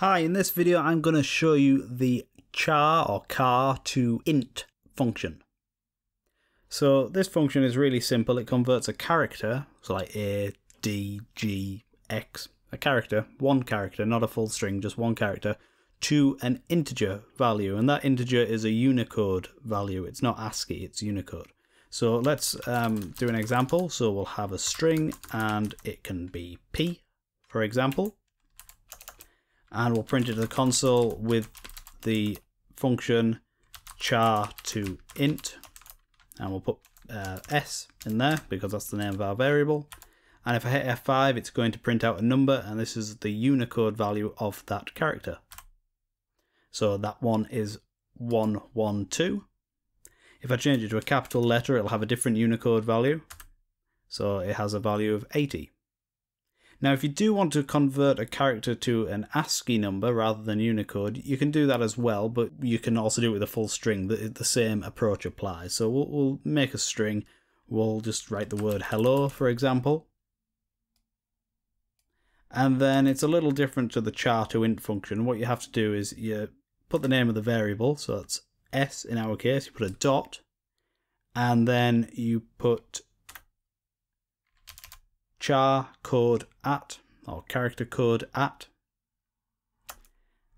Hi, in this video I'm going to show you the charToInt function. So this function is really simple. It converts a character, so like A, D, G, X, a character, one character, not a full string, just one character, to an integer value, and that integer is a Unicode value. It's not ASCII, it's Unicode. So let's do an example. So we'll have a string and it can be P, for example, and we'll print it to the console with the function charToInt, and we'll put S in there because that's the name of our variable. And if I hit F5, it's going to print out a number, and this is the Unicode value of that character. So that one is 112. If I change it to a capital letter, it'll have a different Unicode value. So it has a value of 80. Now, if you do want to convert a character to an ASCII number rather than Unicode, you can do that as well, but you can also do it with a full string. The same approach applies. So we'll make a string. We'll just write the word hello, for example. And then it's a little different to the charToInt function. What you have to do is you put the name of the variable, so that's S in our case, you put a dot, and then you put charCodeAt, or charCodeAt,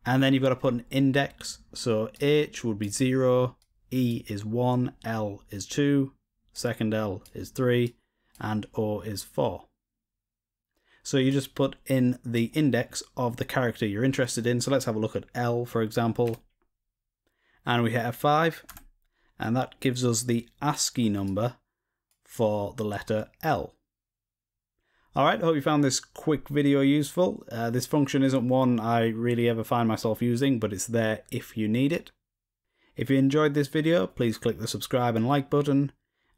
and then you've got to put an index, so H would be 0, E is 1, L is 2, second L is 3, and O is 4. So you just put in the index of the character you're interested in. So let's have a look at L, for example, and we hit F5, and that gives us the ASCII number for the letter L. Alright, hope you found this quick video useful. This function isn't one I really ever find myself using, but it's there if you need it. If you enjoyed this video, please click the subscribe and like button,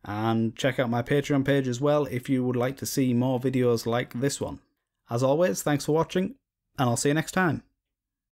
and check out my Patreon page as well if you would like to see more videos like this one. As always, thanks for watching, and I'll see you next time.